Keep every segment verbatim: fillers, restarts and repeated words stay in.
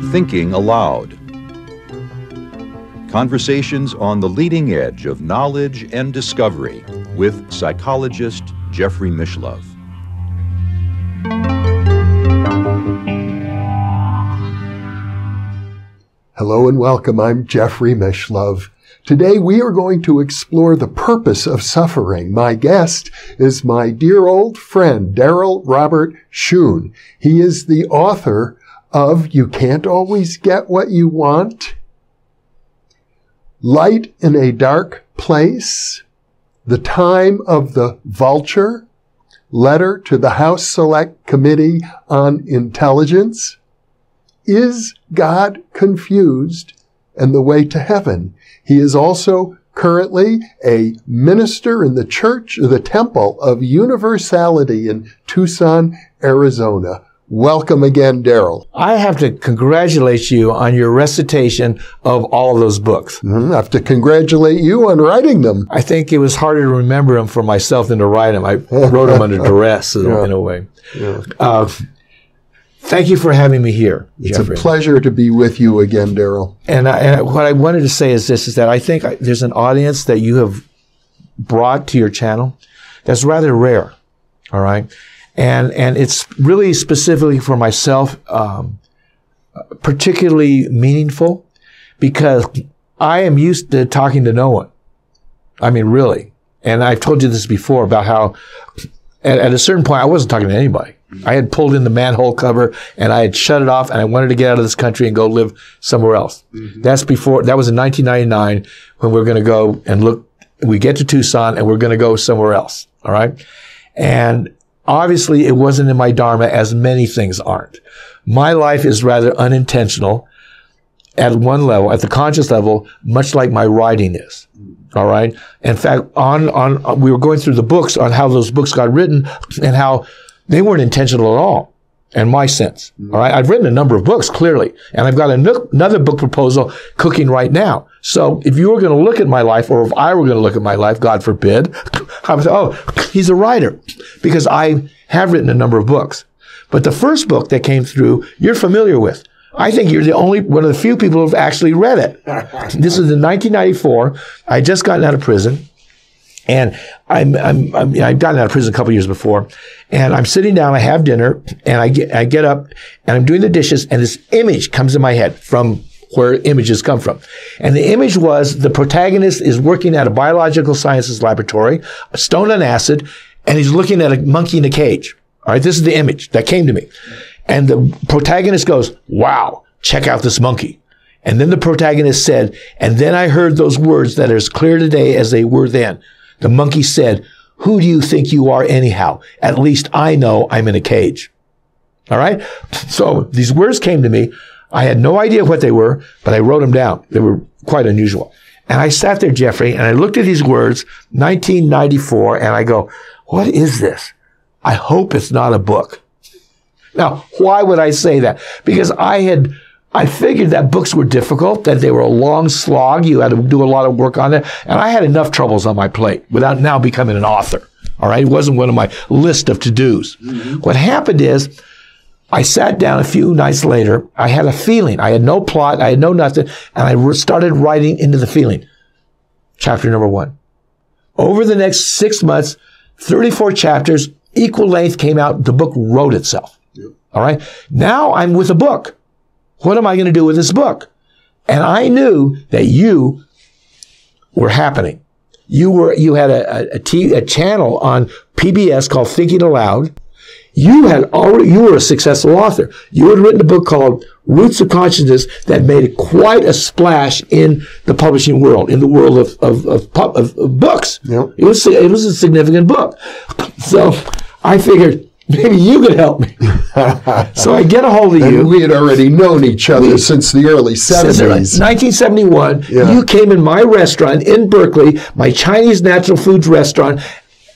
Thinking Aloud. Conversations on the leading edge of knowledge and discovery with psychologist Jeffrey Mishlove. Hello and welcome. I'm Jeffrey Mishlove. Today we are going to explore the purpose of suffering. My guest is my dear old friend, Darryl Robert Schoon. He is the author of You Can't Always Get What You Want, Light in a Dark Place, The Time of the Vulture, Letter to the House Select Committee on Intelligence, Is God Confused? And The Way to Heaven. He is also currently a minister in the Church of the Temple of Universality in Tucson, Arizona. Welcome again, Darryl. I have to congratulate you on your recitation of all of those books. Mm-hmm. I have to congratulate you on writing them. I think it was harder to remember them for myself than to write them. I wrote them under duress yeah. in a way. Yeah. Uh, Thank you for having me here, It's Jeffrey. A pleasure to be with you again, Darryl. And, I, and what I wanted to say is this, is that I think I, there's an audience that you have brought to your channel that's rather rare, all right? And, and it's really specifically for myself, um, particularly meaningful, because I am used to talking to no one. I mean, really. And I've told you this before about how at, at a certain point, I wasn't talking to anybody. I had pulled in the manhole cover and I had shut it off and I wanted to get out of this country and go live somewhere else. Mm-hmm. That's before, that was in nineteen ninety-nine when we we're going to go and look, we get to Tucson and we're going to go somewhere else. All right. And obviously it wasn't in my dharma, as many things aren't. My life is rather unintentional at one level, at the conscious level, much like my writing is. All right. In fact, on, on, we were going through the books on how those books got written and how they weren't intentional at all, in my sense. All right, I've written a number of books, clearly, and I've got another book proposal cooking right now. So if you were going to look at my life, or if I were going to look at my life, God forbid, I would say, oh, he's a writer, because I have written a number of books. But the first book that came through, you're familiar with. I think you're the only one of the few people who've actually read it. This is in nineteen ninety-four. I just gotten out of prison. And I'm, I'm, I'm, I've gotten out of prison a couple years before, and I'm sitting down, I have dinner, and I get, I get up, and I'm doing the dishes, and this image comes in my head from where images come from. And the image was, the protagonist is working at a biological sciences laboratory, stoned on acid, and he's looking at a monkey in a cage. All right, this is the image that came to me. And the protagonist goes, wow, check out this monkey. And then the protagonist said, and then I heard those words that are as clear today as they were then. The monkey said, who do you think you are anyhow? At least I know I'm in a cage. All right? So these words came to me. I had no idea what they were, but I wrote them down. They were quite unusual. And I sat there, Jeffrey, and I looked at these words, nineteen ninety-four, and I go, what is this? I hope it's not a book. Now, why would I say that? Because I had... I figured that books were difficult, that they were a long slog. You had to do a lot of work on it. And I had enough troubles on my plate without now becoming an author. All right. It wasn't one of my list of to-dos. Mm-hmm. What happened is I sat down a few nights later. I had a feeling. I had no plot. I had no nothing. And I started writing into the feeling. Chapter number one. Over the next six months, thirty-four chapters, equal length came out. The book wrote itself. Yep. All right. Now I'm with a book. What am I going to do with this book? And I knew that you were happening. You were, you had a, a, a, t a channel on P B S called Thinking Allowed. You had already, you were a successful author. You had written a book called Roots of Consciousness that made quite a splash in the publishing world, in the world of, of, of, of, of books. Yep. It was, it was a significant book. So I figured, maybe you could help me. So I get a hold of you. And we had already known each other we, since the early seventies. nineteen seventy-one, yeah. You came in my restaurant in Berkeley, my Chinese natural foods restaurant,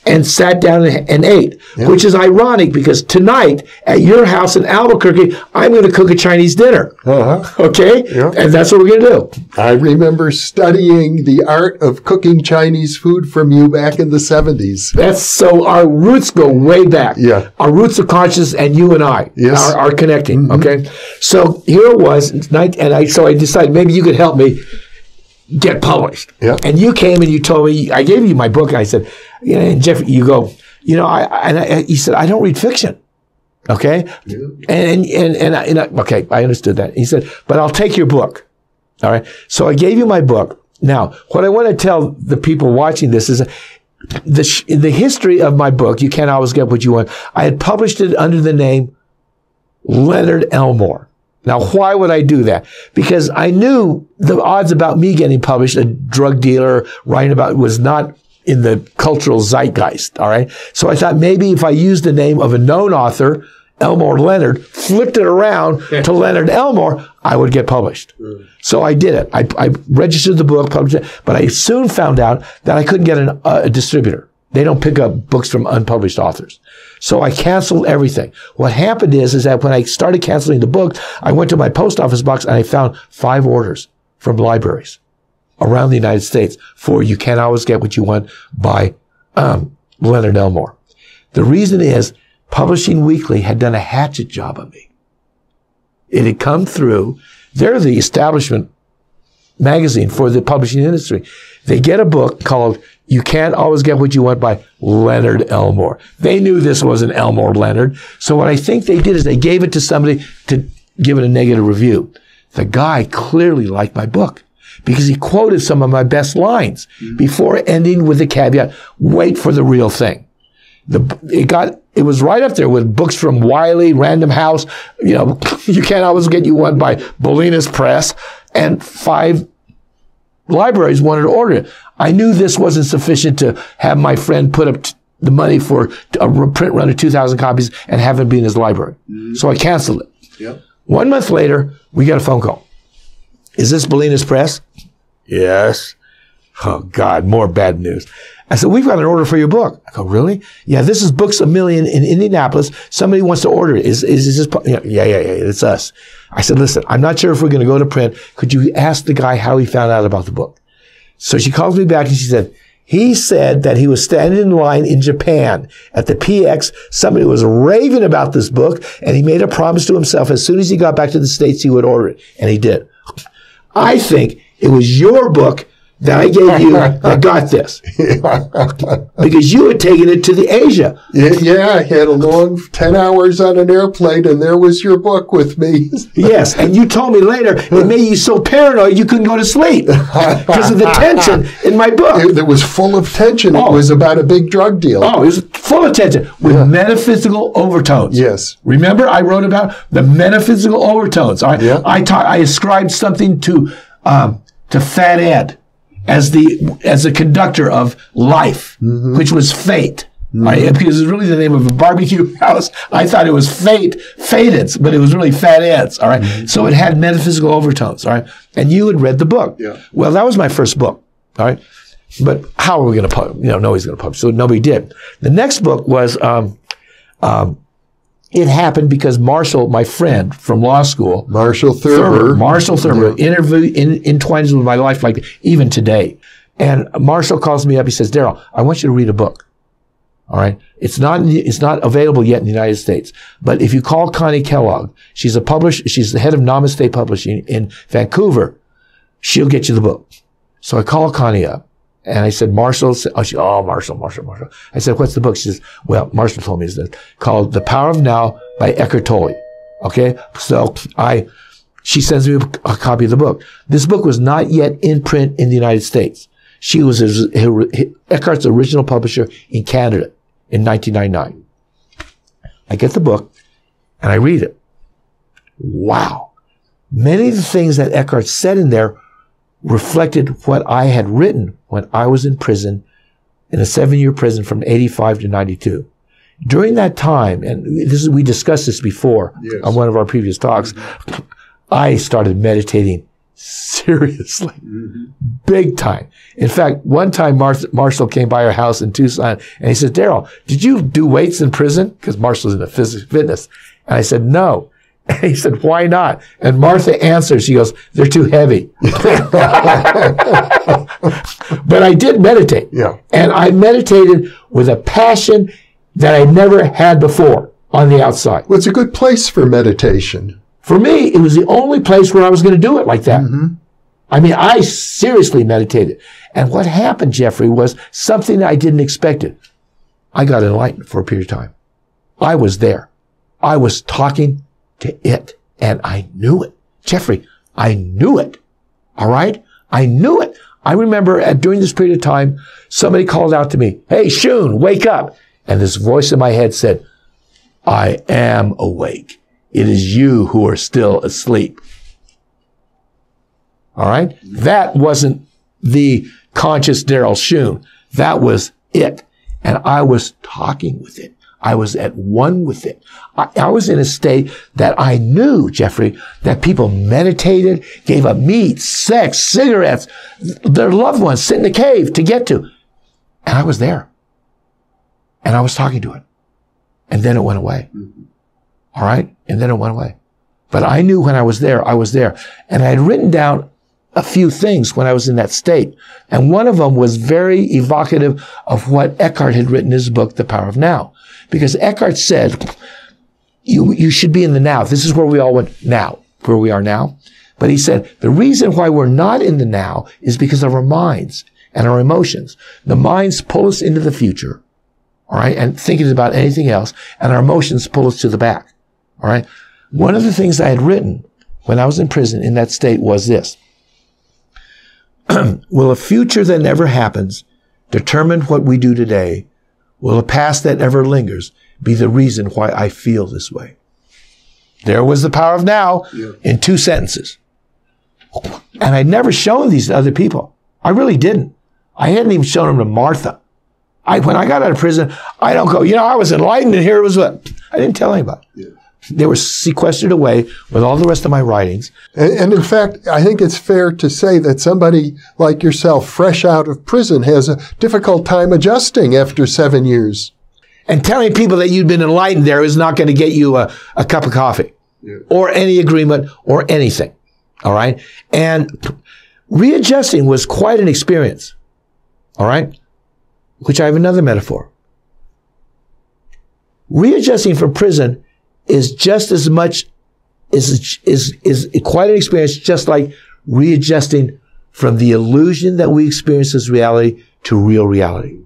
and sat down and ate, yeah. which is ironic because tonight at your house in Albuquerque, I'm going to cook a Chinese dinner. Uh-huh. Okay? Yeah. And that's what we're going to do. I remember studying the art of cooking Chinese food from you back in the seventies. That's so our roots go way back. Yeah. Our roots of consciousness and you and I yes. are, are connecting. Mm-hmm. Okay? So here it was, and I so I decided maybe you could help me get published. Yeah. And you came and you told me, I gave you my book, and I said, you know, and Jeff, you go, you know, I, and I, he said, I don't read fiction. Okay? Yeah. And, and, and, and, I, and I, okay, I understood that. He said, but I'll take your book. All right? So I gave you my book. Now, what I want to tell the people watching this is the, sh the history of my book, You Can't Always Get What You Want. I had published it under the name Leonard Elmore. Now, why would I do that? Because I knew the odds about me getting published, a drug dealer writing about, was not in the cultural zeitgeist, all right? So I thought maybe if I used the name of a known author, Elmore Leonard, flipped it around to Leonard Elmore, I would get published. So I did it. I, I registered the book, published it, but I soon found out that I couldn't get an, uh, a distributor. They don't pick up books from unpublished authors. So I canceled everything. What happened is, is that when I started canceling the book, I went to my post office box and I found five orders from libraries around the United States for You Can't Always Get What You Want by um, Leonard Elmore. The reason is Publishing Weekly had done a hatchet job on me. It had come through. They're the establishment magazine for the publishing industry. They get a book called You Can't Always Get What You Want by Leonard Elmore. They knew this wasn't Elmore Leonard. So what I think they did is they gave it to somebody to give it a negative review. The guy clearly liked my book because he quoted some of my best lines mm-hmm. before ending with the caveat, wait for the real thing. The, it got, it was right up there with books from Wiley, Random House, you know, You Can't Always Get You One by Bolinas Press, and five libraries wanted to order it. I knew this wasn't sufficient to have my friend put up t the money for a print run of two thousand copies and have it be in his library. Mm-hmm. So I canceled it. Yep. One month later, we got a phone call. Is this Bolinas Press? Yes. Oh, God, more bad news. I said, we've got an order for your book. I go, really? Yeah, this is Books a Million in Indianapolis. Somebody wants to order it. Is, is, is this, yeah, yeah, yeah, yeah, it's us. I said, listen, I'm not sure if we're going to go to print. Could you ask the guy how he found out about the book? So she calls me back and she said, he said that he was standing in line in Japan at the P X. Somebody was raving about this book and he made a promise to himself as soon as he got back to the States, he would order it. And he did. I think it was your book that I gave you that got this. Because you had taken it to the Asia. Yeah, yeah, I had a long ten hours on an airplane, and there was your book with me. Yes, and you told me later, it made you so paranoid you couldn't go to sleep because of the tension in my book. It, it was full of tension. Oh. It was about a big drug deal. Oh, it was full of tension with yeah. metaphysical overtones. Yes. Remember I wrote about the metaphysical overtones. I, yeah. I, taught, I ascribed something to, um, to Fat Ed. As the as a conductor of life, mm-hmm. which was fate, mm-hmm. right? Because it's really the name of a barbecue house. I thought it was fate, fated, but it was really Fat Ed's. All right, mm-hmm. so it had metaphysical overtones. All right, and you had read the book. Yeah. Well, that was my first book. All right, but how are we going to publish? You know, nobody's going to publish. So nobody did. The next book was um, um, it happened because Marshall, my friend from law school, Marshall Thurber, Thurber Marshall Thurber, yeah. interview in, entwines with my life like even today. And Marshall calls me up. He says, Darryl, I want you to read a book. All right, it's not it's not available yet in the United States. But if you call Connie Kellogg, she's a publish, she's the head of Namaste Publishing in Vancouver. She'll get you the book. So I call Connie up. And I said, Marshall, oh, she, oh, Marshall, Marshall, Marshall. I said, what's the book? She says, well, Marshall told me it's called The Power of Now by Eckhart Tolle. Okay? So I, she sends me a copy of the book. This book was not yet in print in the United States. She was his, his, his, Eckhart's original publisher in Canada in nineteen ninety-nine. I get the book and I read it. Wow. Many of the things that Eckhart said in there reflected what I had written when I was in prison, in a seven-year prison from eighty-five to ninety-two. During that time, and this is, we discussed this before yes. on one of our previous talks, I started meditating seriously, mm-hmm. big time. In fact, one time Mar Marshall came by our house in Tucson and he said, Darryl, did you do weights in prison? Because Marshall's in the physics fitness. And I said, no. And he said, why not? And Martha answers, she goes, they're too heavy. But I did meditate. Yeah. And I meditated with a passion that I never had before on the outside. Well, it's a good place for meditation. For me, it was the only place where I was going to do it like that. Mm-hmm. I mean, I seriously meditated. And what happened, Jeffrey, was something I didn't expect it. I got enlightened for a period of time. I was there. I was talking to it, and I knew it. Jeffrey, I knew it. All right? I knew it. I remember at, during this period of time, somebody called out to me, hey, Schoon, wake up. And this voice in my head said, I am awake. It is you who are still asleep. All right? That wasn't the conscious Darryl Schoon. That was it. And I was talking with it. I was at one with it. I, I was in a state that I knew, Jeffrey, that people meditated, gave up meat, sex, cigarettes, their loved ones sit in the cave to get to. And I was there. And I was talking to it. And then it went away. Mm-hmm. All right? And then it went away. But I knew when I was there, I was there. And I had written down a few things when I was in that state. And one of them was very evocative of what Eckhart had written in his book, The Power of Now. Because Eckhart said, you, you should be in the now. This is where we all went now, where we are now. But he said, the reason why we're not in the now is because of our minds and our emotions. The minds pull us into the future, all right, and thinking about anything else, and our emotions pull us to the back, all right? One of the things I had written when I was in prison in that state was this. Will a future that never happens determine what we do today? Will a past that ever lingers be the reason why I feel this way? There was The Power of Now yeah. in two sentences. And I'd never shown these to other people. I really didn't. I hadn't even shown them to Martha. I, when I got out of prison, I don't go, you know, I was enlightened and here it was what. I didn't tell anybody. Yeah. They were sequestered away with all the rest of my writings. And, and in fact, I think it's fair to say that somebody like yourself, fresh out of prison, has a difficult time adjusting after seven years. And telling people that you've been enlightened there is not going to get you a, a cup of coffee yeah. or any agreement or anything. All right? And readjusting was quite an experience. All right? Which I have another metaphor. Readjusting from prison is just as much, is, is, is quite an experience, just like readjusting from the illusion that we experience as reality to real reality.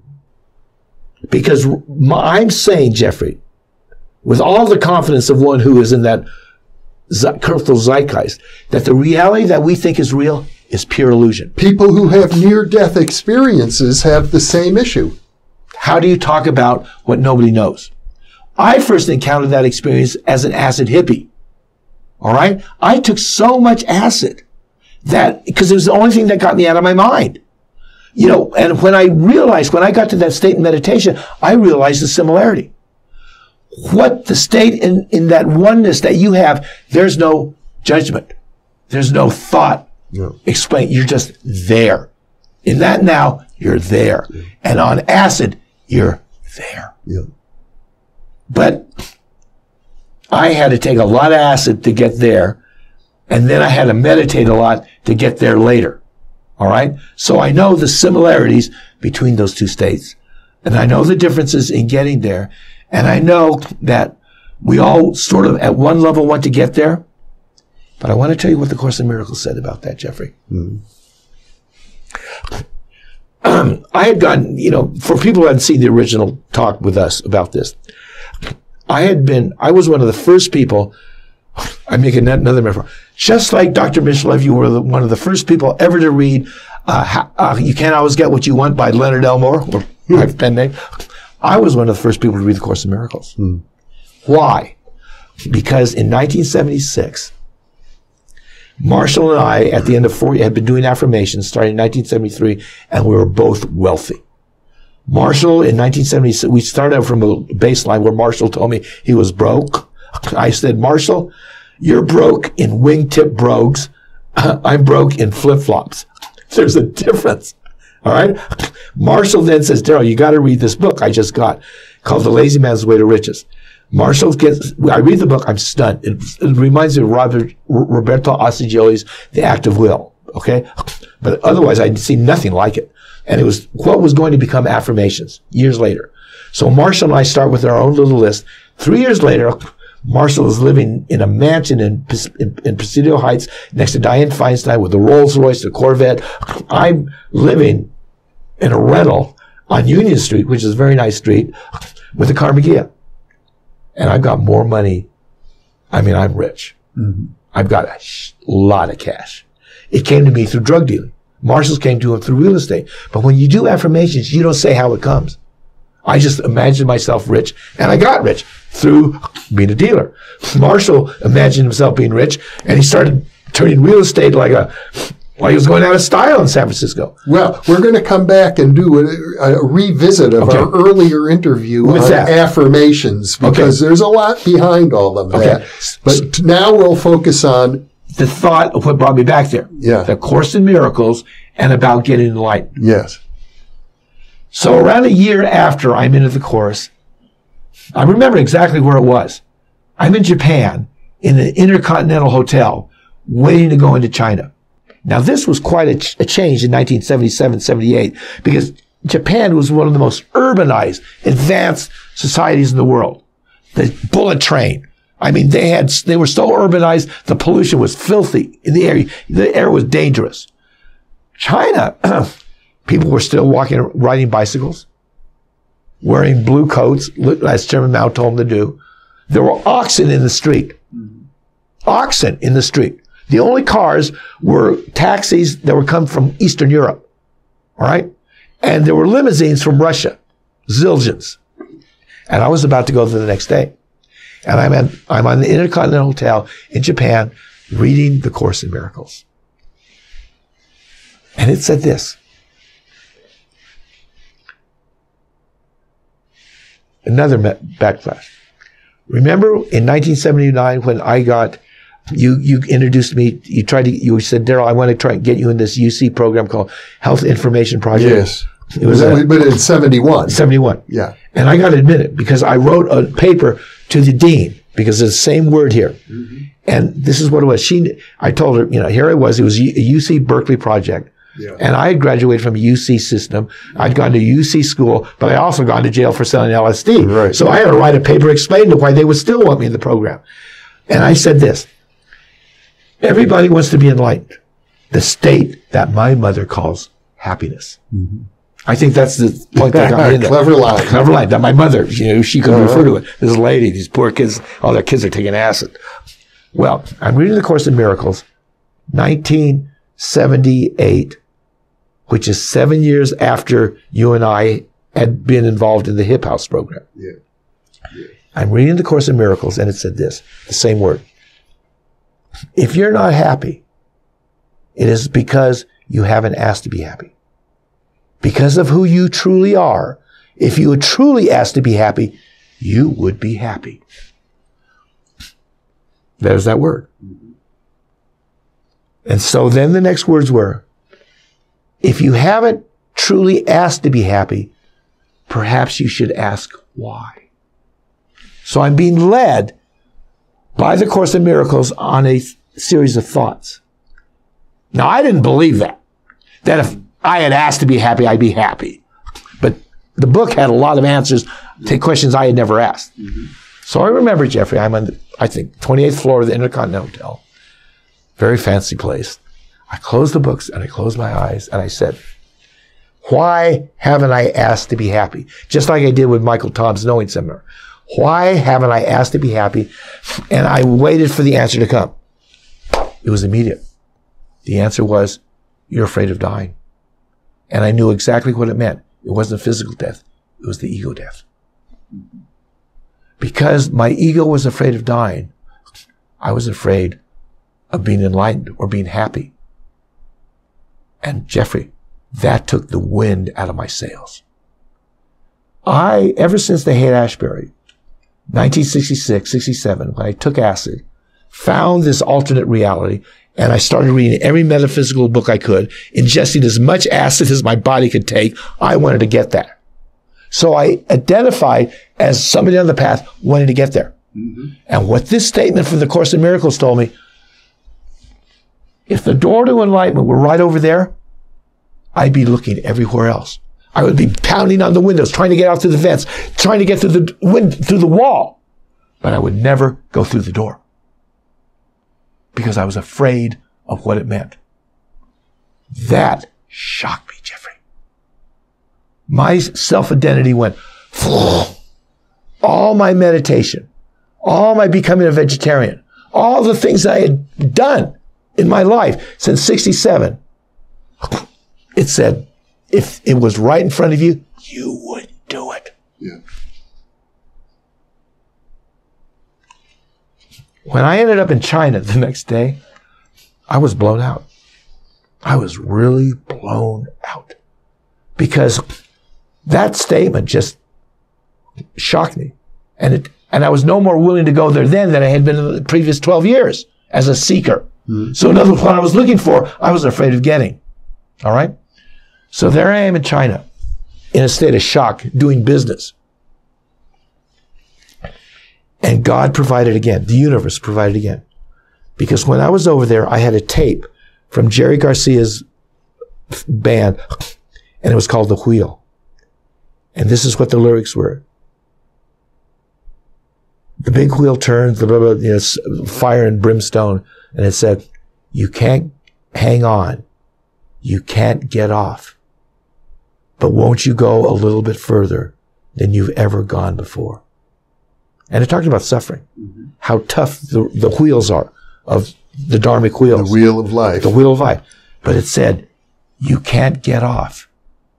Because my, I'm saying, Jeffrey, with all the confidence of one who is in that cultural zeitgeist, that the reality that we think is real is pure illusion. People who have near-death experiences have the same issue. How do you talk about what nobody knows? I first encountered that experience as an acid hippie, all right? I took so much acid that, because it was the only thing that got me out of my mind. You know, and when I realized, when I got to that state in meditation, I realized the similarity. What the state in, in that oneness that you have, there's no judgment. There's no thought. No. Explain, you're just there. In that now, you're there. Yeah. And on acid, you're there. Yeah. But I had to take a lot of acid to get there, and then I had to meditate a lot to get there later, all right? So I know the similarities between those two states, and I know the differences in getting there, and I know that we all sort of at one level want to get there, but I want to tell you what the Course in Miracles said about that, Jeffrey. Mm-hmm. um, I had gotten, you know, for people who hadn't seen the original talk with us about this, I had been, I was one of the first people, I make another metaphor, just like Doctor Mishlove, you were the, one of the first people ever to read uh, how, uh, You Can't Always Get What You Want by Leonard Elmore, or my pen name. I was one of the first people to read The Course in Miracles. Mm. Why? Because in nineteen seventy-six, Marshall and I, at the end of four years, had been doing affirmations starting in nineteen seventy-three, and we were both wealthy. Marshall, in nineteen seventy-six, we started out from a baseline where Marshall told me he was broke. I said, Marshall, you're broke in wingtip brogues. I'm broke in flip-flops. There's a difference. All right? Marshall then says, Darryl, you got to read this book I just got called The Lazy Man's Way to Riches. Marshall gets, I read the book, I'm stunned. It, it reminds me of Robert, Roberto Assagioli's The Act of Will. Okay? But otherwise, I'd seen nothing like it. And it was what was going to become Affirmations years later. So Marshall and I start with our own little list. Three years later, Marshall is living in a mansion in, in, in Presidio Heights next to Diane Feinstein with a Rolls Royce, the Corvette. I'm living in a rental on Union Street, which is a very nice street, with a Carmagia. And I've got more money. I mean, I'm rich. Mm-hmm. I've got a lot of cash. It came to me through drug dealing. Marshall's came to him through real estate. But when you do affirmations, you don't say how it comes. I just imagined myself rich, and I got rich through being a dealer. Marshall imagined himself being rich, and he started turning real estate like a like it was going out of style in San Francisco. Well, we're going to come back and do a, a revisit of okay. our earlier interview What's on that? affirmations, because okay. there's a lot behind all of that. Okay. But now we'll focus on the thought of what brought me back there. Yeah. The Course in Miracles and about getting enlightened. Yes. So around a year after I'm into the course, I remember exactly where it was. I'm in Japan in an Intercontinental Hotel waiting to go into China. Now, this was quite a, ch a change in nineteen seventy-seven, seventy-eight, because Japan was one of the most urbanized, advanced societies in the world. The bullet train. I mean, they had, they were so urbanized, the pollution was filthy in the air. The air was dangerous. China... People were still walking, riding bicycles, wearing blue coats, as Chairman Mao told them to do. There were oxen in the street. Oxen in the street. The only cars were taxis that were come from Eastern Europe. All right? And there were limousines from Russia. Zildjians. And I was about to go there the next day. And I'm, at, I'm on the Intercontinental Hotel in Japan reading The Course in Miracles. And it said this. Another backlash. Remember in nineteen seventy-nine when I got, you you introduced me, you tried to, you said, Darryl, I want to try and get you in this U C program called Health Information Project. Yes. It was a, but in seventy-one. seventy-one. Yeah. And I got admitted because I wrote a paper to the dean because it's the same word here. Mm-hmm. And this is what it was. She, I told her, you know, here I was. It was a U C Berkeley project. Yeah. And I had graduated from a U C system. I'd gone to U C school, but I also gone to jail for selling L S D. Right. So I had to write a paper explaining why they would still want me in the program. And I said this, everybody wants to be enlightened. The state that my mother calls happiness. Mm-hmm. I think that's the point that got me in there. Clever line. Clever line. That my mother, you know, she could uh-huh. refer to it. This lady, these poor kids, all their kids are taking acid. Well, I'm reading The Course in Miracles, nineteen seventy-eight. Which is seven years after you and I had been involved in the Hip House program. Yeah. Yeah. I'm reading The Course in Miracles, and it said this, the same word. If you're not happy, it is because you haven't asked to be happy. Because of who you truly are, if you were truly asked to be happy, you would be happy. There's that word. And so then the next words were, if you haven't truly asked to be happy, perhaps you should ask why. So I'm being led by the Course in Miracles on a series of thoughts. Now, I didn't believe that, that if I had asked to be happy, I'd be happy. But the book had a lot of answers to questions I had never asked. Mm-hmm. So I remember, Jeffrey, I'm on the, I think, twenty-eighth floor of the Intercontinental Hotel, very fancy place. I closed the books and I closed my eyes and I said, why haven't I asked to be happy? Just like I did with Michael Todd's Knowing Seminar. Why haven't I asked to be happy? And I waited for the answer to come. It was immediate. The answer was, you're afraid of dying. And I knew exactly what it meant. It wasn't physical death. It was the ego death. Because my ego was afraid of dying, I was afraid of being enlightened or being happy. And Jeffrey, that took the wind out of my sails. I, ever since the Haight-Ashbury, nineteen sixty-six, sixty-seven, when I took acid, found this alternate reality And I started reading every metaphysical book I could, ingesting as much acid as my body could take. I wanted to get that. So I identified as somebody on the path wanting to get there. Mm-hmm. And what this statement from the Course in Miracles told me, if the door to enlightenment were right over there, I'd be looking everywhere else. I would be pounding on the windows, trying to get out through the vents, trying to get through the wind, through the wall. But I would never go through the door because I was afraid of what it meant. That shocked me, Jeffrey. My self-identity went, all my meditation, all my becoming a vegetarian, all the things I had done in my life since sixty-seven, it said, if it was right in front of you, you would do it. Yeah. When I ended up in China the next day, I was blown out. I was really blown out because that statement just shocked me. And it, and I was no more willing to go there then than I had been in the previous twelve years as a seeker. Mm-hmm. So in other words, what I was looking for, I was afraid of getting. All right? So there I am in China, in a state of shock, doing business. And God provided again. The universe provided again. Because when I was over there, I had a tape from Jerry Garcia's band, and it was called The Wheel. And this is what the lyrics were. The big wheel turns, the blah, blah, you know, fire and brimstone, and it said, you can't hang on. You can't get off. But won't you go a little bit further than you've ever gone before? And it talked about suffering, mm-hmm. how tough the, the wheels are of the dharmic wheels. The wheel of life. The wheel of life. But it said, you can't get off.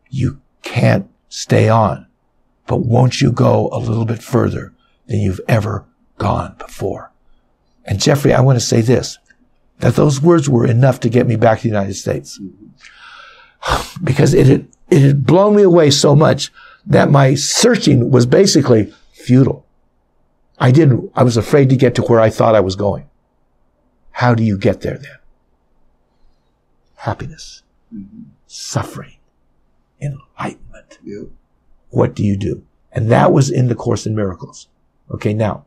You can't stay on. But won't you go a little bit further than you've ever gone before? And Jeffrey, I want to say this, that those words were enough to get me back to the United States. Mm-hmm. Because it had, it had blown me away so much that my searching was basically futile. I didn't, I was afraid to get to where I thought I was going. How do you get there then? Happiness, mm-hmm. suffering, enlightenment. Yeah. What do you do? And that was in the Course in Miracles. Okay, now,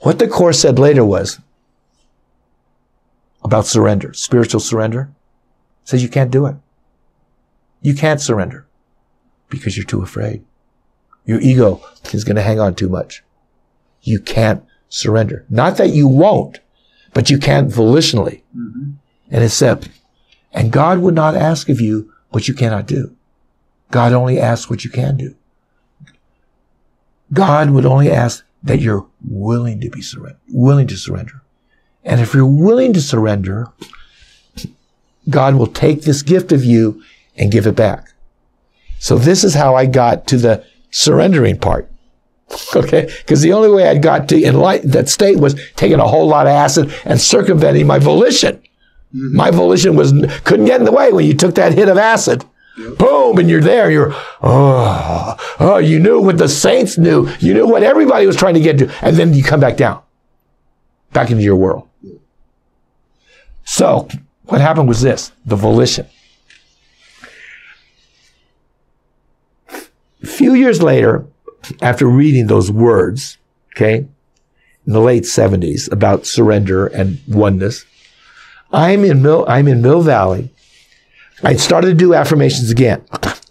what the Course said later was about surrender, spiritual surrender. It says you can't do it. You can't surrender because you're too afraid. Your ego is going to hang on too much. You can't surrender. Not that you won't, but you can't volitionally. Mm-hmm. And it said, and God would not ask of you what you cannot do. God only asks what you can do. God would only ask that you're willing to be surrender, willing to surrender. And if you're willing to surrender, God will take this gift of you and give it back. So this is how I got to the surrendering part. Okay, because the only way I got to enlighten that state was taking a whole lot of acid and circumventing my volition. Mm-hmm. My volition was couldn't get in the way when you took that hit of acid. Yep. Boom, and you're there. You're oh, oh, you knew what the saints knew. You knew what everybody was trying to get to, and then you come back down, back into your world. Yep. So what happened was this: the volition. A few years later, after reading those words, okay, in the late seventies about surrender and oneness, I'm in Mill, I'm in Mill Valley. I started to do affirmations again,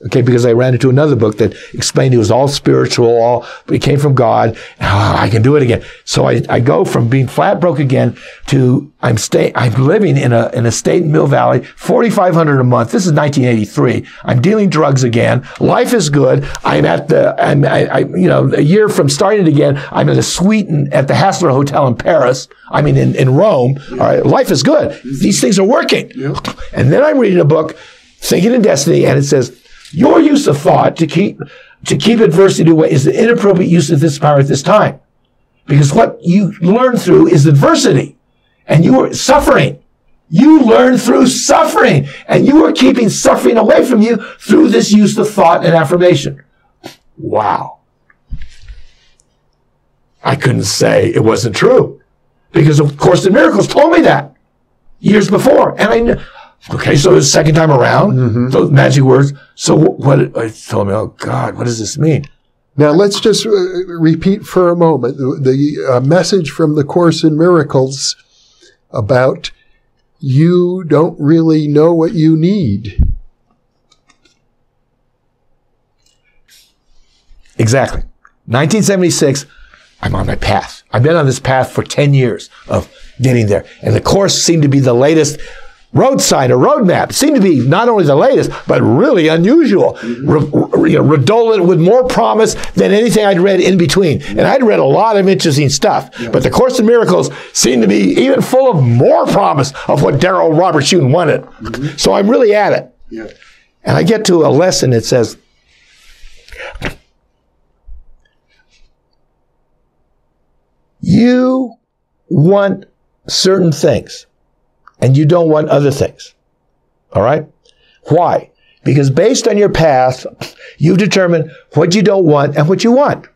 okay, because I ran into another book that explained it was all spiritual, all it came from God. Oh, I can do it again. So I, I go from being flat broke again to I'm stay I'm living in a in a state in Mill Valley, forty-five hundred a month. This is nineteen eighty-three. I'm dealing drugs again. Life is good. I'm at the I'm I, I you know a year from starting it again. I'm at a suite in, at the Hassler Hotel in Paris. I mean in in Rome. All right, life is good. These things are working. Yeah. And then I'm reading a book, Thinking and Destiny, and it says, your use of thought to keep to keep adversity away is the inappropriate use of this power at this time. Because what you learn through is adversity. And you are suffering. You learn through suffering. And you are keeping suffering away from you through this use of thought and affirmation. Wow. I couldn't say it wasn't true. Because of Course in Miracles told me that. years before. And I knew, okay, so it was the second time around, mm-hmm. those magic words. So what, I told me, oh God, what does this mean? Now let's just uh, repeat for a moment the uh, message from the Course in Miracles about you don't really know what you need. Exactly. nineteen seventy-six, I'm on my path. I've been on this path for ten years of getting there. And the Course seemed to be the latest roadside, a roadmap. It seemed to be not only the latest, but really unusual. Redolent with more promise than anything I'd read in between. And I'd read a lot of interesting stuff. Yeah. But the Course in Miracles seemed to be even full of more promise of what Darryl Robert Schoon wanted. Mm-hmm. So I'm really at it. Yeah. And I get to a lesson that says, you want certain things. And you don't want other things. All right? Why? Because based on your path, you determine what you don't want and what you want.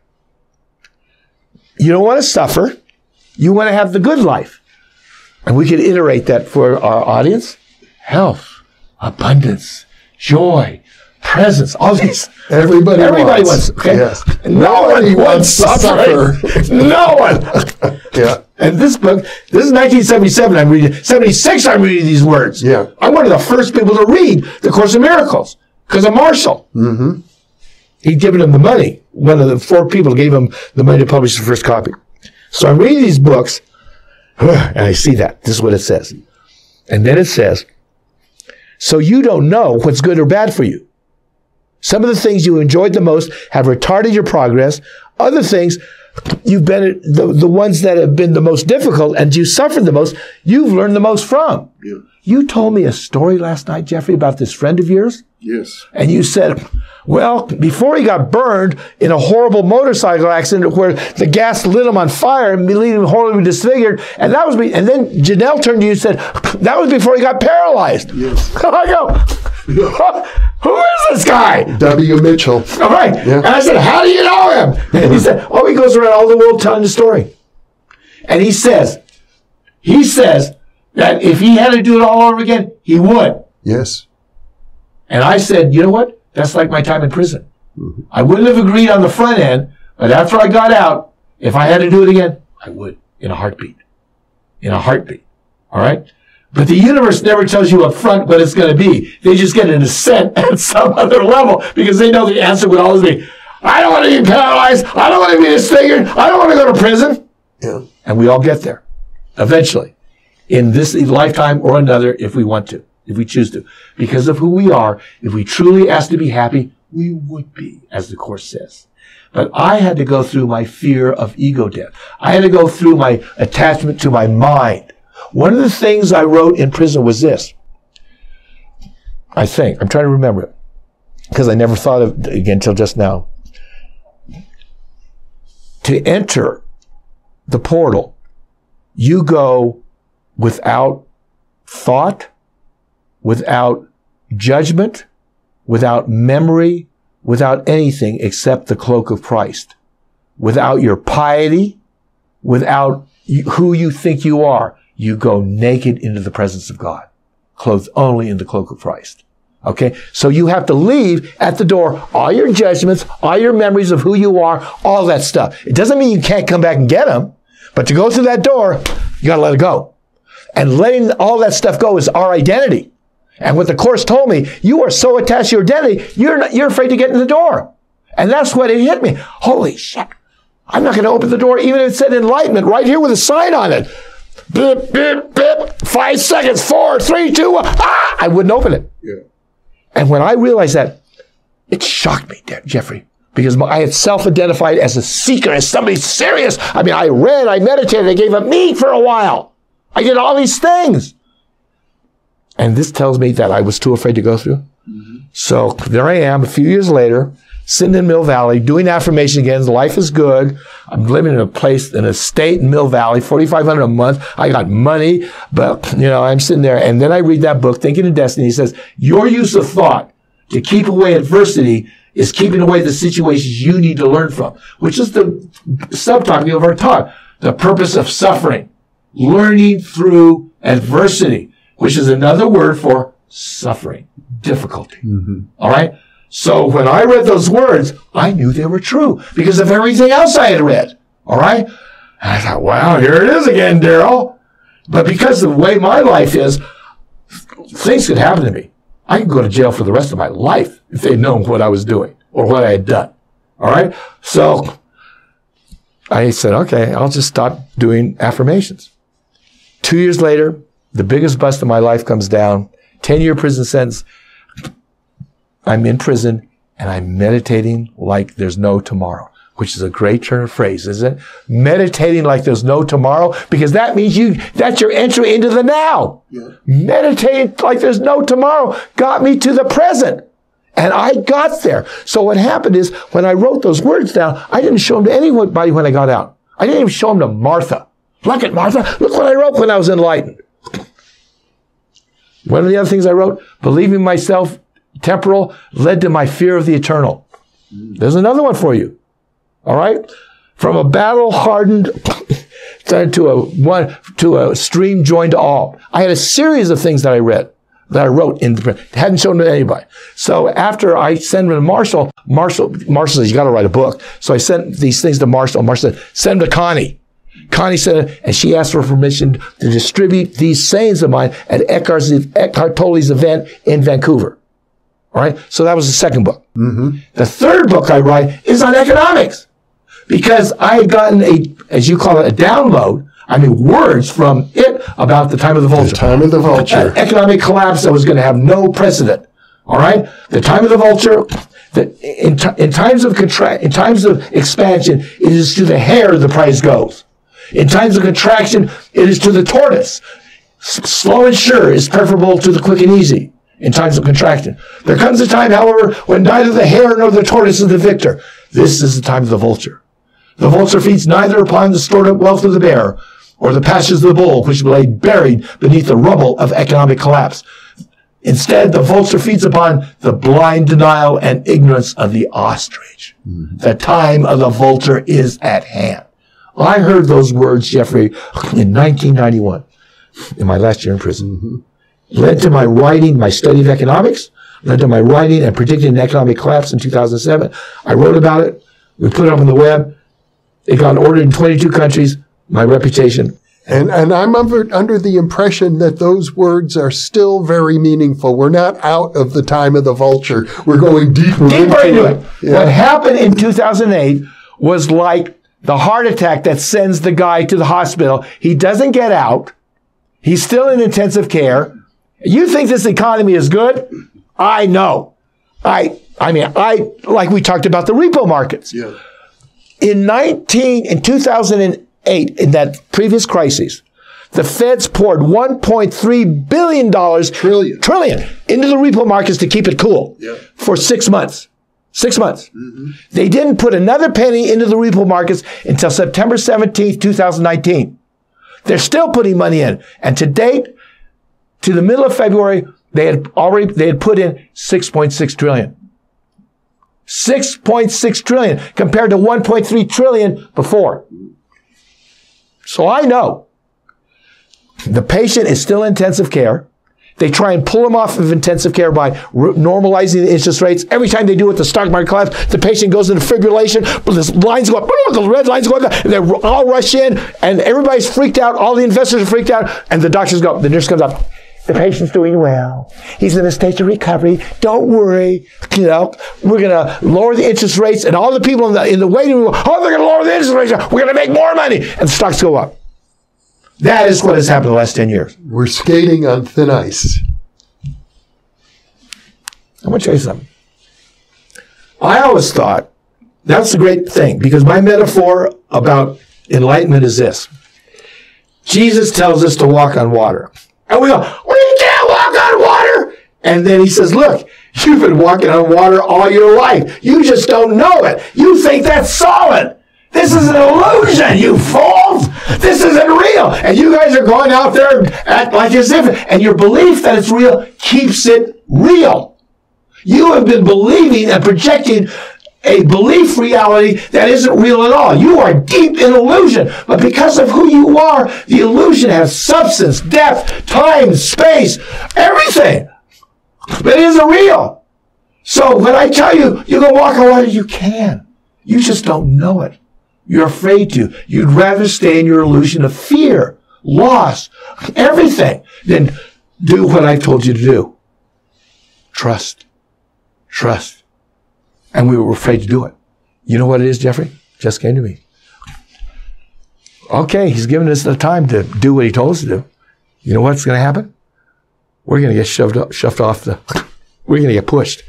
You don't want to suffer. You want to have the good life. And we could iterate that for our audience. Health, abundance, joy, presence, all these. Everybody, everybody wants. wants okay? Yes. No one wants suffering. Suffer. No one. Yeah. And this book, this is nineteen seventy-seven, I'm reading, seventy-six, I'm reading these words. Yeah. I'm one of the first people to read The Course in Miracles, because of Marshall. Mm-hmm. He'd given him the money. One of the four people gave him the money to publish the first copy. So I'm reading these books, and I see that. This is what it says. And then it says, so you don't know what's good or bad for you. Some of the things you enjoyed the most have retarded your progress. Other things, you've been the, the ones that have been the most difficult and you suffered the most, you've learned the most from. Yeah. You told me a story last night, Jeffrey, about this friend of yours. Yes. And you said, well, before he got burned in a horrible motorcycle accident where the gas lit him on fire and leaving him horribly disfigured, and that was me. And then Janelle turned to you and said, that was before he got paralyzed. Yes. I go, who is this guy? W. Mitchell. All right. Yeah. And I said, how do you know him? And he said, oh, he goes around all the world telling the story. And he says, he says that if he had to do it all over again, he would. Yes. And I said, you know what? That's like my time in prison. Mm-hmm. I wouldn't have agreed on the front end, but after I got out, if I had to do it again, I would, in a heartbeat. In a heartbeat. All right? But the universe never tells you up front what it's going to be. They just get an ascent at some other level because they know the answer would always be, I don't want to be paralyzed. I don't want to be disfigured. I don't want to go to prison. Yeah. And we all get there eventually in this lifetime or another if we want to, if we choose to. Because of who we are, if we truly ask to be happy, we would be, as the Course says. But I had to go through my fear of ego death. I had to go through my attachment to my mind. One of the things I wrote in prison was this. I think. I'm trying to remember it. Because I never thought of it again until just now. To enter the portal, you go without thought, without judgment, without memory, without anything except the cloak of Christ, without your piety, without who you think you are. You go naked into the presence of God, clothed only in the cloak of Christ. Okay? So you have to leave at the door all your judgments, all your memories of who you are, all that stuff. It doesn't mean you can't come back and get them, but to go through that door, you gotta let it go. And letting all that stuff go is our identity. And what the Course told me, you are so attached to your identity, you're not, you're afraid to get in the door. And that's what it hit me. Holy shit. I'm not gonna open the door even if it said enlightenment right here with a sign on it. Beep, beep, beep, five seconds, four, three, two, one. Ah! I wouldn't open it. Yeah. And when I realized that, it shocked me, Jeffrey, because I had self-identified as a seeker, as somebody serious. I mean, I read, I meditated, I gave up meat for a while. I did all these things. And this tells me that I was too afraid to go through. Mm-hmm. So there I am, a few years later, sitting in Mill Valley, doing affirmation again. Life is good. I'm living in a place, in a state in Mill Valley, forty-five hundred dollars a month. I got money, but, you know, I'm sitting there. And then I read that book, Thinking and Destiny. He says, your use of thought to keep away adversity is keeping away the situations you need to learn from, which is the subtopic of our talk, the purpose of suffering, learning through adversity. which is another word for suffering, difficulty. Mm-hmm. All right? So when I read those words, I knew they were true because of everything else I had read. All right? And I thought, wow, here it is again, Darryl. But because of the way my life is, things could happen to me. I could go to jail for the rest of my life if they'd known what I was doing or what I had done. All right? So I said, okay, I'll just stop doing affirmations. Two years later, the biggest bust of my life comes down. ten-year prison sentence. I'm in prison, and I'm meditating like there's no tomorrow, which is a great turn of phrase, isn't it? Meditating like there's no tomorrow, because that means you, that's your entry into the now. Yeah. Meditating like there's no tomorrow got me to the present, and I got there. So what happened is, when I wrote those words down, I didn't show them to anybody when I got out. I didn't even show them to Martha. Look at Martha. Look what I wrote when I was enlightened. One of the other things I wrote, believing myself temporal led to my fear of the eternal. There's another one for you. All right? From a battle-hardened to a one to a stream joined to all. I had a series of things that I read, that I wrote in the hadn't shown to anybody. So after I send them to Marshall, Marshall, Marshall says, you gotta write a book. So I sent these things to Marshall. Marshall said, send them to Connie. Connie said, and she asked for permission to distribute these sayings of mine at Eckhart, Eckhart Tolle's event in Vancouver. All right? So that was the second book. Mm-hmm. The third book I write is on economics, because I had gotten a, as you call it, a download, I mean words from it about the time of the vulture. The time of the vulture. An economic collapse that was going to have no precedent. All right? The time of the vulture. That in, in times of contract, in times of expansion, it is to the hare the price goes. In times of contraction, it is to the tortoise. S slow and sure is preferable to the quick and easy in times of contraction. There comes a time, however, when neither the hare nor the tortoise is the victor. This is the time of the vulture. The vulture feeds neither upon the stored up wealth of the bear or the pastures of the bull, which lay buried beneath the rubble of economic collapse. Instead, the vulture feeds upon the blind denial and ignorance of the ostrich. Mm-hmm. The time of the vulture is at hand. I heard those words, Jeffrey, in nineteen ninety-one, in my last year in prison. Mm-hmm. Led to my writing, my study of economics, led to my writing and predicting an economic collapse in two thousand seven. I wrote about it. We put it up on the web. It got ordered in twenty-two countries. My reputation. And, and I'm under, under the impression that those words are still very meaningful. We're not out of the time of the vulture. We're going deeper, deeper into it. it. Yeah. What happened in two thousand eight was like the heart attack that sends the guy to the hospital. He doesn't get out. He's still in intensive care. You think this economy is good? I know. I I mean, I like we talked about the repo markets. Yeah. In nineteen in two thousand eight, in that previous crisis, the Feds poured one point three billion dollars trillion. trillion into the repo markets to keep it cool. Yeah. For six months. Six months. Mm-hmm. They didn't put another penny into the repo markets until September seventeenth, two thousand nineteen. They're still putting money in. And to date, to the middle of February, they had already, they had put in six point six trillion. six point six trillion compared to one point three trillion before. So I know the patient is still in intensive care. They try and pull them off of intensive care by normalizing the interest rates. Every time they do it, the stock market collapse, the patient goes into fibrillation, but the lines go up, the red lines go up, and they all rush in, and everybody's freaked out, all the investors are freaked out, and the doctors go, the nurse comes up, the patient's doing well. He's in a stage of recovery. Don't worry. You know, we're going to lower the interest rates, and all the people in the, in the waiting room, oh, they're going to lower the interest rates. We're going to make more money. And the stocks go up. That is what has happened in the last ten years. We're skating on thin ice. I want to tell you something. I always thought that's the great thing, because my metaphor about enlightenment is this. Jesus tells us to walk on water. And we go, we can't walk on water. And then he says, look, you've been walking on water all your life. You just don't know it. You think that's solid. This is an illusion, you fools! This isn't real! And you guys are going out there act like as if, and your belief that it's real keeps it real. You have been believing and projecting a belief reality that isn't real at all. You are deep in illusion, but because of who you are, the illusion has substance, depth, time, space, everything. But it isn't real. So when I tell you, you can walk away, you can. You just don't know it. You're afraid to. You'd rather stay in your illusion of fear, loss, everything, than do what I told you to do. Trust. Trust. And we were afraid to do it. You know what it is, Jeffrey? Just came to me. Okay, he's given us the time to do what he told us to do. You know what's going to happen? We're going to get shoved up, shoved off the... We're going to get pushed.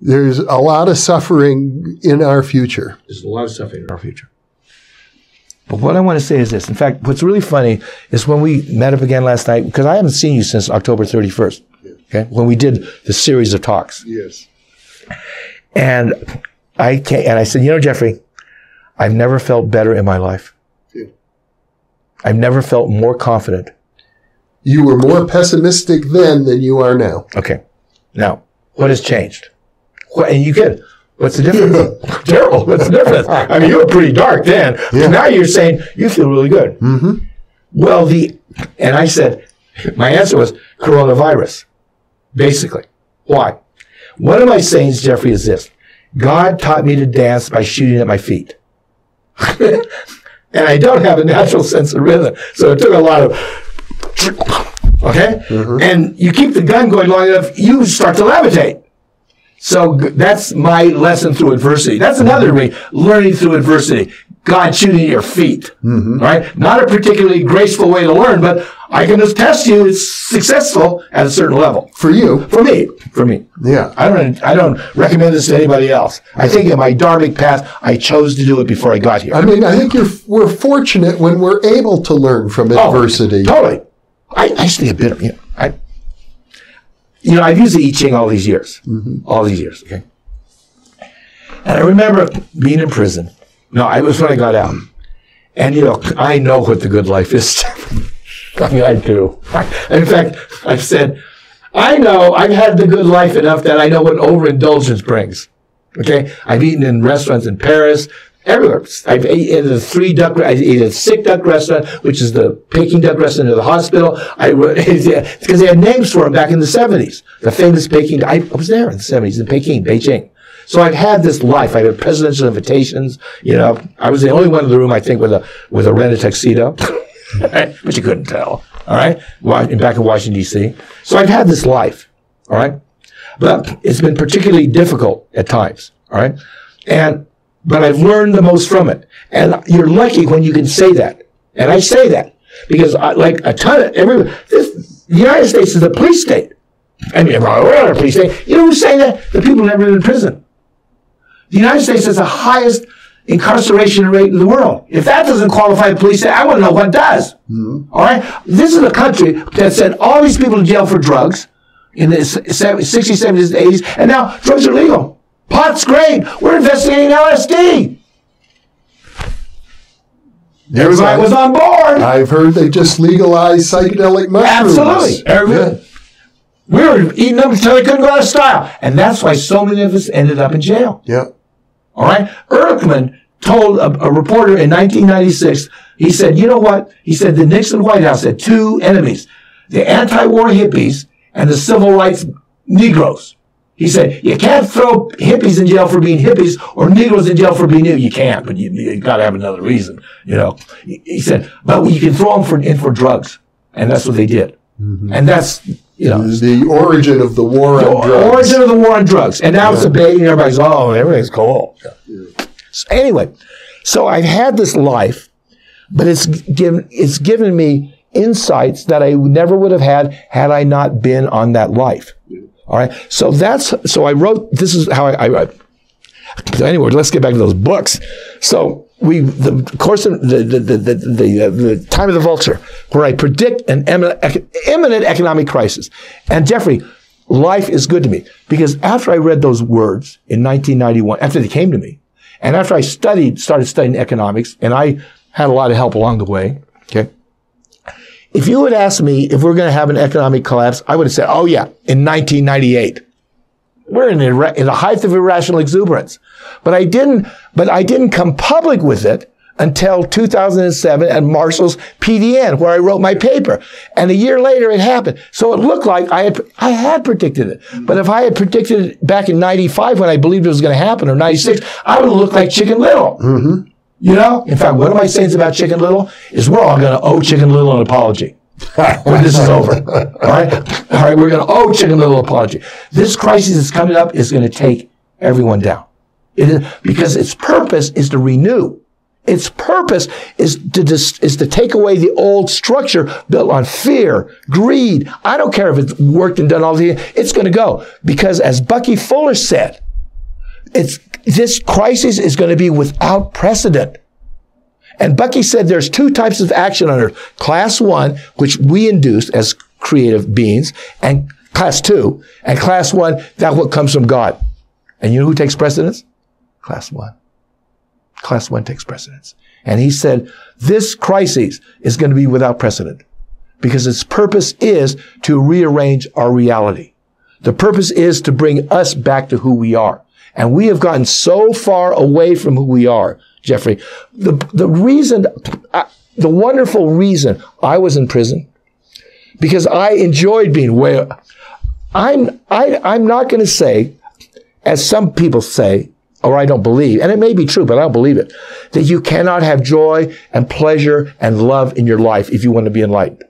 There's a lot of suffering in our future. There's a lot of suffering in our future. But what I want to say is this. In fact, what's really funny is when we met up again last night, because I haven't seen you since October thirty-first, yes. Okay? When we did the series of talks. Yes. And I came, and I said, you know, Jeffrey, I've never felt better in my life. Yeah. I've never felt more confident. You were more pessimistic then than you are now. Okay. Now, what has changed? What, and you get, what's the difference? Terrible. What's the difference? I mean, you were pretty dark then. Yeah. Now you're saying you feel really good. Mm-hmm. Well, the, and I said, my answer was coronavirus, basically. Why? One of my sayings, Jeffrey, is this. God taught me to dance by shooting at my feet. And I don't have a natural sense of rhythm. So it took a lot of, okay? Mm-hmm. And you keep the gun going long enough, you start to levitate. So that's my lesson through adversity. That's another way, learning through adversity. God shooting at your feet, mm-hmm. right? Not a particularly graceful way to learn, but I can just test you. It's successful at a certain level. For you. For me. For me. Yeah. I don't, I don't recommend this to anybody else. I think in my dharmic path, I chose to do it before I got here. I mean, I think you're, we're fortunate when we're able to learn from oh, adversity. Totally. I, I stay a bit, you know, I, you know, I've used the I Ching all these years. Mm-hmm. All these years, okay? And I remember being in prison. No, it was when I got out. And, you know, I know what the good life is. I mean, I do. In fact, I've said, I know I've had the good life enough that I know what overindulgence brings. Okay? I've eaten in restaurants in Paris, everywhere. I've eaten in a three duck, I ate a sick duck restaurant, which is the Peking duck restaurant in the hospital. I, because they had names for them back in the seventies. The famous Peking, I was there in the seventies, in Peking, Beijing. So I've had this life. I've had presidential invitations. You know, I was the only one in the room, I think, with a with a rented tuxedo, right? But you couldn't tell. All right, back in Washington D C. So I've had this life. All right, but it's been particularly difficult at times. All right, and but I've learned the most from it. And you're lucky when you can say that. And I say that because I, like a ton of everybody, this, the United States is a police state. I mean, if I were a police state, you know who's saying that? The people who've never been in prison. The United States has the highest incarceration rate in the world. If that doesn't qualify the police, I want to know what does. Mm-hmm. All right? This is a country that sent all these people to jail for drugs in the sixties, seventies, and eighties, and now drugs are legal. Pot's great. We're investigating L S D. Everybody was on board. I've heard they just legalized psychedelic mushrooms. Absolutely. Everybody. Yeah. We were eating them until they couldn't go out of style. And that's why so many of us ended up in jail. Yeah. All right? Ehrlichman told a, a reporter in nineteen ninety-six, he said, you know what? He said the Nixon White House had two enemies, the anti-war hippies and the civil rights Negroes. He said, you can't throw hippies in jail for being hippies or Negroes in jail for being new. You can't, but you, you got to have another reason, you know. He, he said, but you can throw them for, in for drugs. And that's what they did. Mm-hmm. And that's... You know, the origin of the war on the drugs. Origin of the war on drugs. And now yeah. it's a baby and everybody's, oh, everything's cool. Yeah. Yeah. So anyway, so I've had this life, but it's given, it's given me insights that I never would have had had I not been on that life. Yeah. All right. So that's, so I wrote, this is how I, I, I so anyway, let's get back to those books. So we, the course of the, the, the, the, the, the Time of the Vulture, where I predict an imminent economic crisis. And Jeffrey, life is good to me because after I read those words in nineteen ninety-one, after they came to me, and after I studied, started studying economics, and I had a lot of help along the way, okay? If you had asked me if we're going to have an economic collapse, I would have said, oh yeah, in nineteen ninety-eight. we're in, irra- in the height of irrational exuberance. But I didn't, but I didn't come public with it until two thousand seven at Marshall's P D N, where I wrote my paper. And a year later, it happened. So it looked like I had, I had predicted it. But if I had predicted it back in ninety-five when I believed it was going to happen, or ninety-six, I would have looked like Chicken Little. Mm-hmm. You know? In fact, one of my sayings about Chicken Little is we're all going to owe Chicken Little an apology when this is over. All right? All right, we're going to owe Chicken Little an apology. This crisis that's coming up is going to take everyone down. It is, because its purpose is to renew. Its purpose is to dis- is to take away the old structure built on fear, greed. I don't care if it's worked and done all the, it's going to go. Because as Bucky Fuller said, it's, this crisis is going to be without precedent. And Bucky said there's two types of action on Earth. Class one, which we induce as creative beings, and class two, and class one, that what comes from God. And you know who takes precedence? Class one. Class one takes precedence. And he said, this crisis is going to be without precedent because its purpose is to rearrange our reality. The purpose is to bring us back to who we are. And we have gotten so far away from who we are, Jeffrey. The, the reason, I, the wonderful reason I was in prison, because I enjoyed being way, I'm, I, I'm not going to say, as some people say, or I don't believe, and it may be true, but I don't believe it, that you cannot have joy and pleasure and love in your life if you want to be enlightened.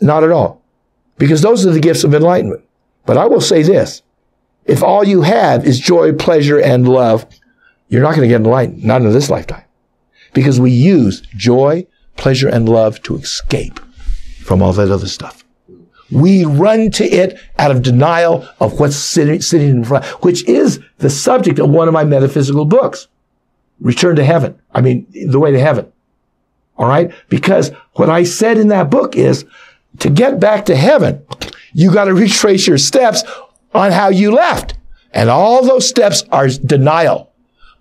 Not at all. Because those are the gifts of enlightenment. But I will say this. If all you have is joy, pleasure, and love, you're not going to get enlightened, not in this lifetime. Because we use joy, pleasure, and love to escape from all that other stuff. We run to it out of denial of what's sitting, sitting in front, which is the subject of one of my metaphysical books, Return to Heaven. I mean, The Way to Heaven. All right? Because what I said in that book is, to get back to heaven, you got to retrace your steps on how you left. And all those steps are denial.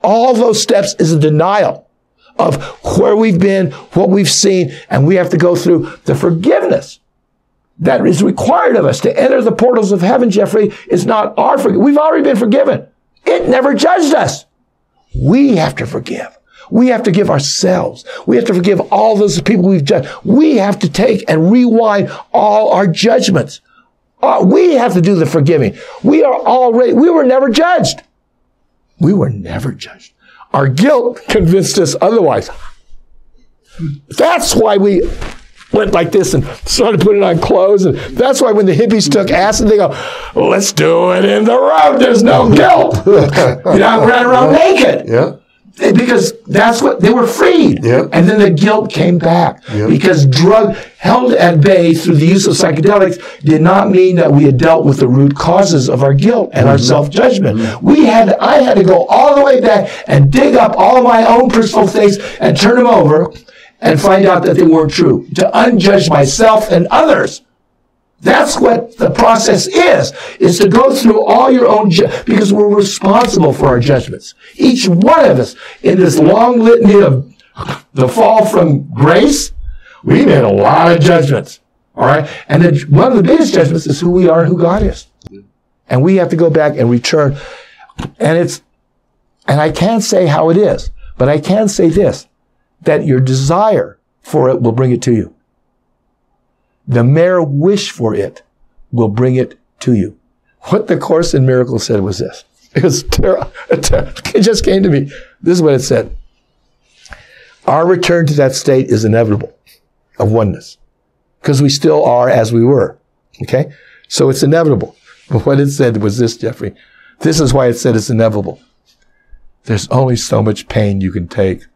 All those steps is a denial of where we've been, what we've seen, and we have to go through the forgiveness that is required of us to enter the portals of heaven, Jeffrey, is not our forgiveness. We've already been forgiven. It never judged us. We have to forgive. We have to give ourselves. We have to forgive all those people we've judged. We have to take and rewind all our judgments. Uh, we have to do the forgiving. We are already, we were never judged. We were never judged. Our guilt convinced us otherwise. That's why we went like this and started putting on clothes. And that's why when the hippies took acid, they go, let's do it in the road. There's no guilt. You know, I ran around naked. Yeah. Because that's what, they were freed. Yep. And then the guilt came back. Yep. Because drug held at bay through the use of psychedelics did not mean that we had dealt with the root causes of our guilt and our self-judgment. Mm-hmm. We had, I had to go all the way back and dig up all my own personal things and turn them over and find out that they weren't true, to unjudge myself and others. That's what the process is, is to go through all your own, ju- because we're responsible for our judgments. Each one of us, in this long litany of the fall from grace, we made a lot of judgments, all right? And the, one of the biggest judgments is who we are and who God is. And we have to go back and return. And it's, and I can't say how it is, but I can say this, that your desire for it will bring it to you. The mere wish for it will bring it to you. What the Course in Miracles said was this. It was terrible. It just came to me. This is what it said. Our return to that state is inevitable of oneness because we still are as we were. Okay? So it's inevitable. But what it said was this, Jeffrey. This is why it said it's inevitable. There's only so much pain you can take.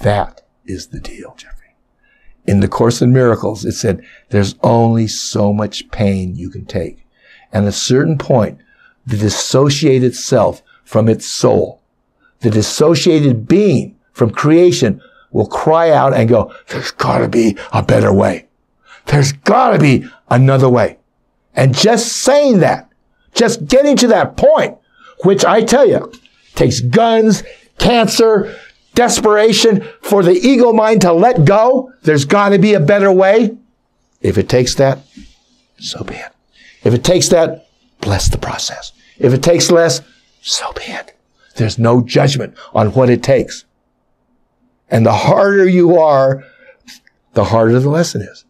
That is the deal, Jeffrey. In the Course in Miracles, it said, there's only so much pain you can take. And at a certain point, the dissociated self from its soul, the dissociated being from creation will cry out and go, there's gotta be a better way. There's gotta be another way. And just saying that, just getting to that point, which I tell you, takes guns, cancer, desperation for the ego mind to let go. There's got to be a better way. If it takes that, so be it. If it takes that, bless the process. If it takes less, so be it. There's no judgment on what it takes. And the harder you are, the harder the lesson is.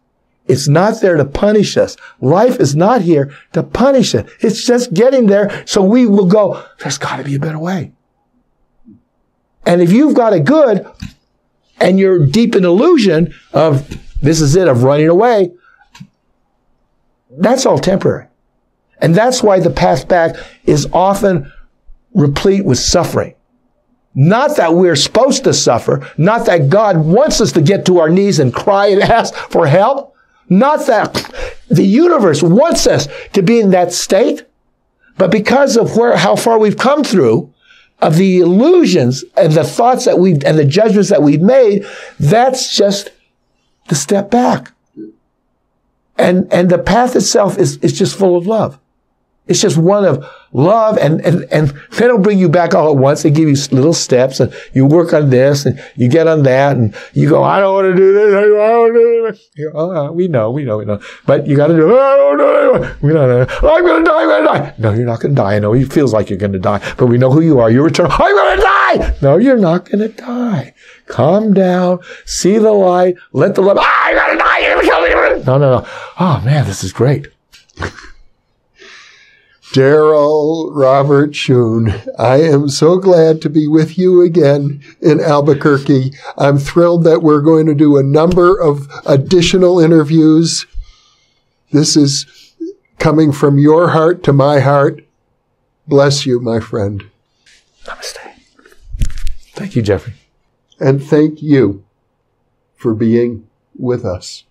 It's not there to punish us. Life is not here to punish us. It's just getting there so we will go, there's got to be a better way. And if you've got a good, and you're deep in illusion of, this is it, of running away, that's all temporary. And that's why the path back is often replete with suffering. Not that we're supposed to suffer, not that God wants us to get to our knees and cry and ask for help, not that the universe wants us to be in that state, but because of where, how far we've come through, of the illusions and the thoughts that we've, and the judgments that we've made, that's just the step back. And, and the path itself is, is just full of love. It's just one of love, and, and, and they don't bring you back all at once. They give you little steps, and you work on this, and you get on that, and you go, I don't want to do this, I don't want to do this. You go, oh, we know, we know, we know. But you got to do it. I don't know, we don't know. I'm going to die, I'm going to die. No, you're not going to die. I know it feels like you're going to die, but we know who you are. You're eternal. I'm going to die. No, you're not going to die. Calm down, see the light, let the love, ah, I'm going to die, you're going to kill me. No, no, no. Oh, man, this is great. Darryl Robert Schoon, I am so glad to be with you again in Albuquerque. I'm thrilled that we're going to do a number of additional interviews. This is coming from your heart to my heart. Bless you, my friend. Namaste. Thank you, Jeffrey. And thank you for being with us.